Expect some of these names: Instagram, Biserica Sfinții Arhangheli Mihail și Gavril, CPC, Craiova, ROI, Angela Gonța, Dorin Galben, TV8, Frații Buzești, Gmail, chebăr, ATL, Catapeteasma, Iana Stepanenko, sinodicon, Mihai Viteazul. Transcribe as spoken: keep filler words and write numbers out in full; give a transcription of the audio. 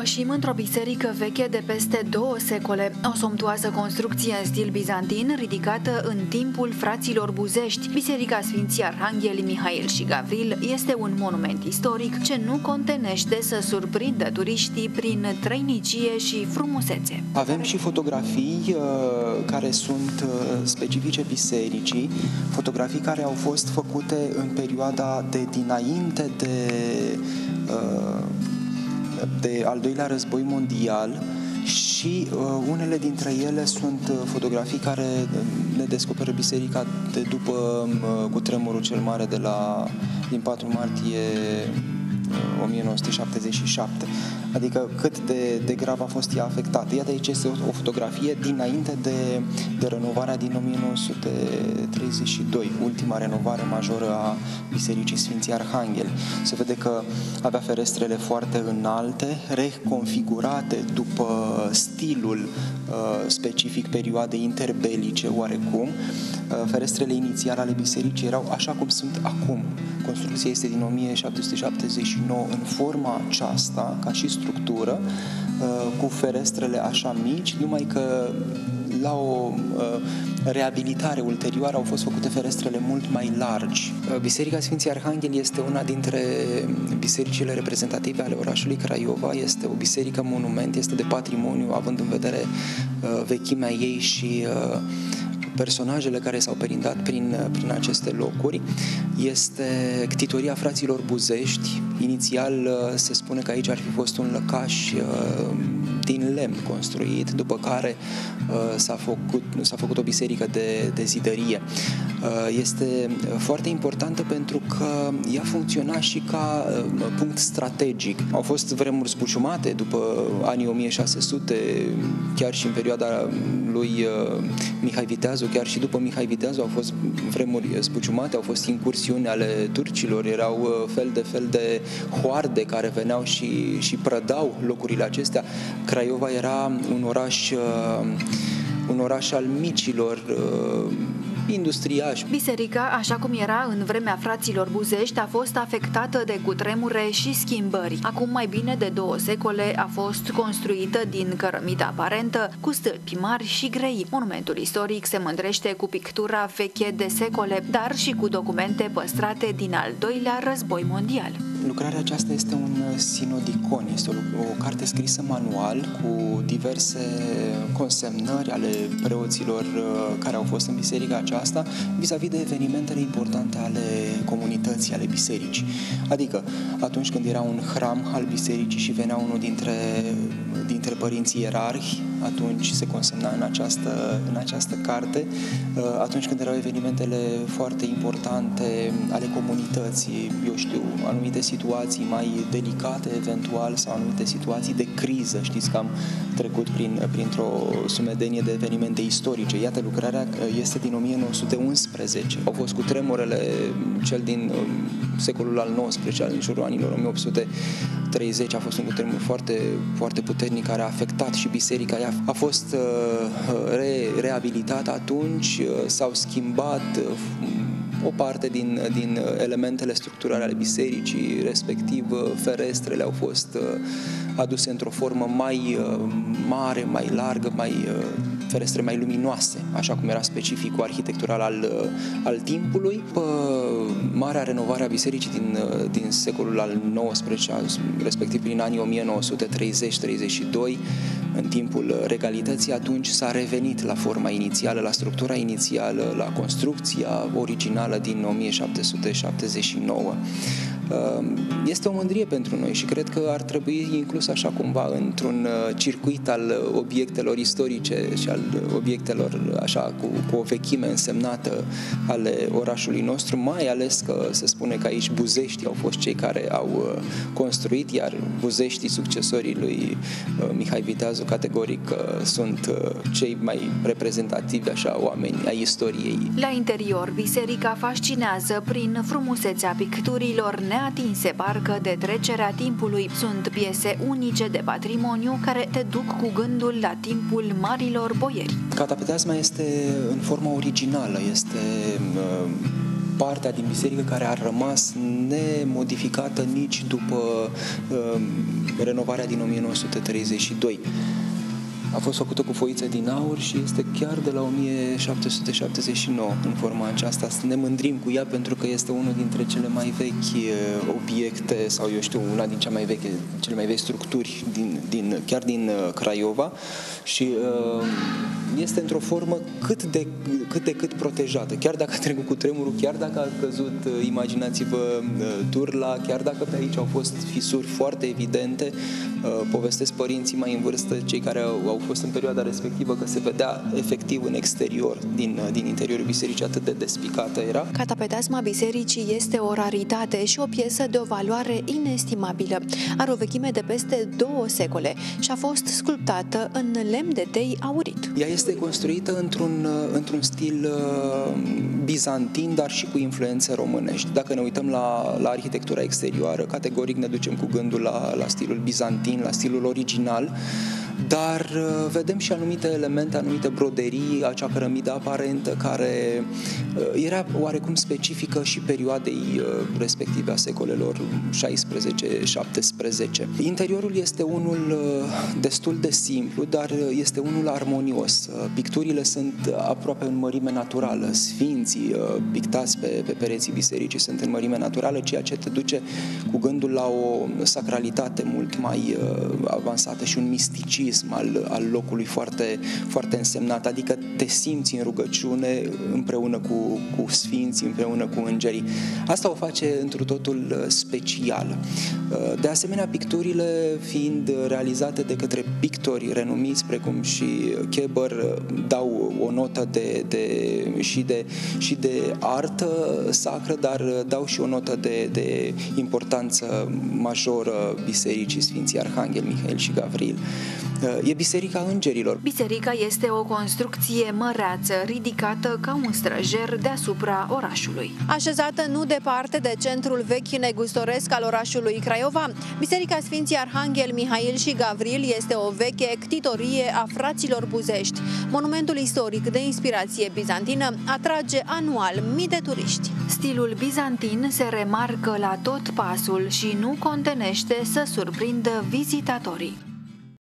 Pășim într-o biserică veche de peste două secole, o somptuoasă construcție în stil bizantin ridicată în timpul fraților buzești. Biserica Sfinții Arhangheli Mihail și Gavril este un monument istoric ce nu contenește să surprindă turiștii prin treinicie și frumusețe. Avem și fotografii care sunt specifice bisericii, fotografii care au fost făcute în perioada de dinainte de... de al doilea război mondial și uh, unele dintre ele sunt fotografii care ne descoperă biserica de după uh, cutremurul cel mare de la, din patru martie o mie nouă sute șaptezeci și șapte, adică cât de, de grav a fost ea afectată. Iată, aici este o fotografie dinainte de, de renovarea din o mie nouă sute treizeci și doi, ultima renovare majoră a Bisericii Sfinții Arhangheli. Se vede că avea ferestrele foarte înalte, reconfigurate după stilul uh, specific perioadei interbelice oarecum. Uh, ferestrele inițiale ale bisericii erau așa cum sunt acum. Construcția este din o mie șapte sute șaptezeci și nouă în forma aceasta, ca și structură, cu ferestrele așa mici, numai că la o reabilitare ulterioară au fost făcute ferestrele mult mai largi. Biserica Sfinții Arhangheli este una dintre bisericile reprezentative ale orașului Craiova, este o biserică monument, este de patrimoniu, având în vedere vechimea ei și personajele care s-au perindat prin, prin aceste locuri. Este ctitoria fraților buzești. Inițial se spune că aici ar fi fost un lăcaș din lemn construit, după care s-a făcut, s-a făcut o biserică de, de zidărie. Este foarte importantă pentru că ea funcționa și ca punct strategic. Au fost vremuri zbuciumate după anii o mie șase sute, chiar și în perioada lui Mihai Viteazul, chiar și după Mihai Viteazul au fost vremuri zbuciumate, au fost incursiuni ale turcilor, erau fel de fel de hoarde care veneau și, și prădau locurile acestea. Craiova era un oraș, un oraș al micilor industriași. Biserica, așa cum era în vremea fraților buzești, a fost afectată de cutremure și schimbări. Acum mai bine de două secole a fost construită din cărămită aparentă, cu stâlpi mari și grei. Monumentul istoric se mândrește cu pictura veche de secole, dar și cu documente păstrate din al doilea război mondial. Lucrarea aceasta este un sinodicon, este o, o carte scrisă manual cu diverse consemnări ale preoților care au fost în biserica aceasta vis-a-vis de evenimentele importante ale comunității, ale bisericii. Adică atunci când era un hram al bisericii și venea unul dintre, dintre părinții ierarhi, atunci se consemna în această, în această carte. Atunci când erau evenimentele foarte importante ale comunității, eu știu, anumite situații mai delicate eventual sau anumite situații de criză, știți că am trecut prin, printr-o sumedenie de evenimente istorice. Iată, lucrarea este din o mie nouă sute unsprezece. Au fost cutremurele cel din secolul al nouăsprezecelea, în jurul anilor o mie opt sute treizeci, a fost un cutremur foarte, foarte puternic care a afectat și biserica. Ea a fost uh, re, reabilitată atunci, uh, s-au schimbat uh, o parte din, din elementele structurale ale bisericii, respectiv ferestrele au fost aduse într-o formă mai mare, mai largă, mai ferestre mai luminoase, așa cum era specificul arhitectural al, al timpului. După marea renovare a bisericii din, din secolul al nouăsprezecelea, respectiv prin anii o mie nouă sute treizeci - treizeci și doi, în timpul regalității, atunci s-a revenit la forma inițială, la structura inițială, la construcția originală din o mie șapte sute șaptezeci și nouă. Este o mândrie pentru noi și cred că ar trebui inclus așa cumva într-un circuit al obiectelor istorice și al obiectelor așa cu, cu o vechime însemnată ale orașului nostru, mai ales că se spune că aici buzeștii au fost cei care au construit, iar buzeștii, succesorii lui Mihai Viteazul, categoric sunt cei mai reprezentativi așa oameni ai istoriei. La interior, biserica fascinează prin frumusețea picturilor neatinse parcă de trecerea timpului. Sunt piese unice de patrimoniu care te duc cu gândul la timpul marilor boieri. Catapeteasma este în forma originală, este partea din biserică care a rămas nemodificată nici după uh, renovarea din o mie nouă sute treizeci și doi. A fost făcută cu foiță din aur și este chiar de la o mie șapte sute șaptezeci și nouă în forma aceasta. Ne mândrim cu ea pentru că este unul dintre cele mai vechi obiecte sau, eu știu, una din cea mai veche, cele mai vechi structuri din, din, chiar din Craiova și este într-o formă cât de, cât de cât protejată. Chiar dacă a trecut cu tremurul, chiar dacă a căzut, imaginați-vă, turla, chiar dacă pe aici au fost fisuri foarte evidente, povestesc părinții mai în vârstă, cei care au fost în perioada respectivă, că se vedea efectiv în exterior, din, din interiorul bisericii, atât de despicată era. Catapetasma bisericii este o raritate și o piesă de o valoare inestimabilă. Are o vechime de peste două secole și a fost sculptată în lemn de tei aurit. Ea este construită într-un într-un stil bizantin, dar și cu influențe românești. Dacă ne uităm la, la arhitectura exterioară, categoric ne ducem cu gândul la, la stilul bizantin, la stilul original, dar vedem și anumite elemente, anumite broderii, acea cărămidă aparentă care era oarecum specifică și perioadei respective, a secolelor șaisprezece șaptesprezece. Interiorul este unul destul de simplu, dar este unul armonios. Picturile sunt aproape în mărime naturală. Sfinții pictați pe, pe pereții bisericii sunt în mărime naturală, ceea ce te duce cu gândul la o sacralitate mult mai avansată și un misticism Al, al locului foarte, foarte însemnat, adică te simți în rugăciune împreună cu, cu sfinții, împreună cu îngerii. Asta o face întru totul special. De asemenea, picturile fiind realizate de către pictori renumiți, precum și Chebăr, dau o notă de, de, și, de, și de artă sacră, dar dau și o notă de, de importanță majoră bisericii Sfinții Arhangheli Mihail și Gavril. E biserica îngerilor. Biserica este o construcție măreață, ridicată ca un străjer deasupra orașului. Așezată nu departe de centrul vechi negustoresc al orașului Craiova, Biserica Sfinții Arhanghel Mihail și Gavril este o veche ctitorie a fraților buzești. Monumentul istoric de inspirație bizantină atrage anual mii de turiști. Stilul bizantin se remarcă la tot pasul și nu contenește să surprindă vizitatorii.